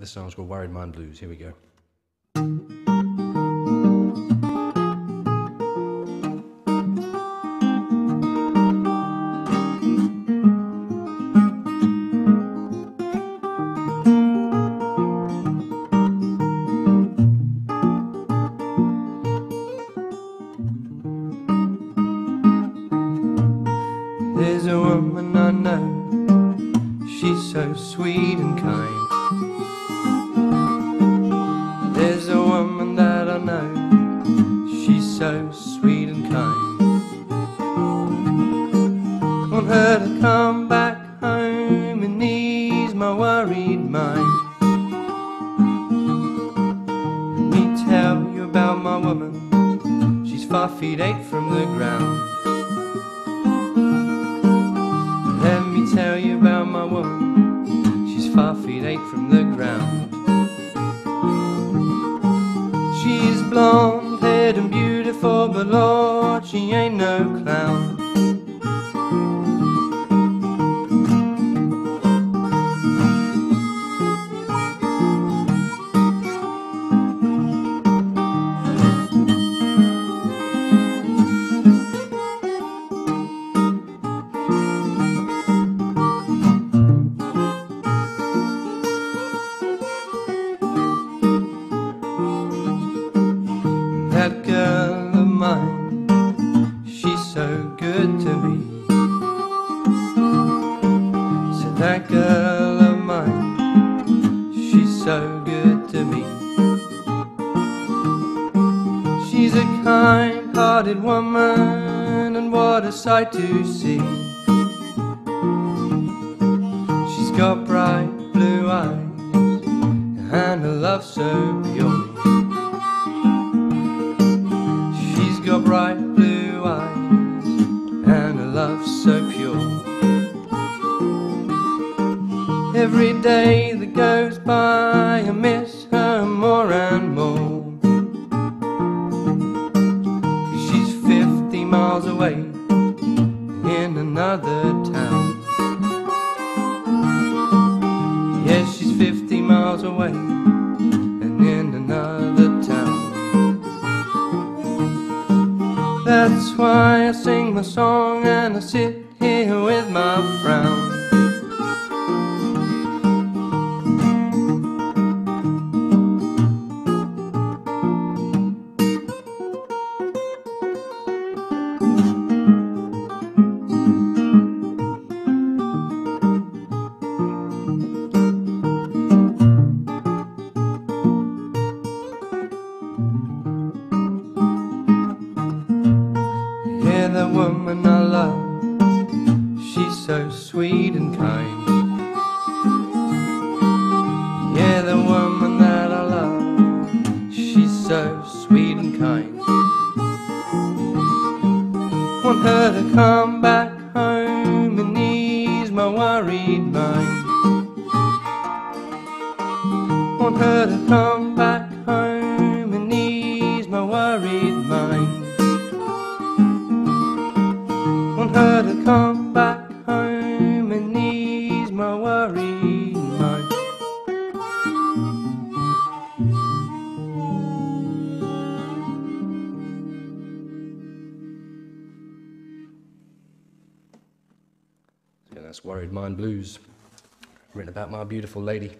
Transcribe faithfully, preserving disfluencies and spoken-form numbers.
This song's called Worried Mind Blues. Here we go. There's a woman I know, she's so sweet and kind. There's a woman that I know, she's so sweet and kind. Want her to come back home and ease my worried mind. Let me tell you about my woman, she's five feet eight from the ground. Tell you about my woman, she's five feet eight from the ground. She's blonde haired and beautiful, but Lord, she ain't no clown. That girl of mine, she's so good to me. So that girl of mine, she's so good to me. She's a kind-hearted woman, and what a sight to see. She's got bright blue eyes and a love so pure. Got bright blue eyes and a love so pure. Every day that goes by, I miss her more and more. She's fifty miles away in another town. Yes, she's fifty miles away and in another town. That's why I sing my song and I sit here with my frown. The woman I love, she's so sweet and kind. Yeah, the woman that I love, she's so sweet and kind. Want her to come back home and ease my worried mind. Want her to come back home and ease my worried mind. Want her to come back home and ease my worried mind. Yeah, that's Worried Mind Blues, written about my beautiful lady.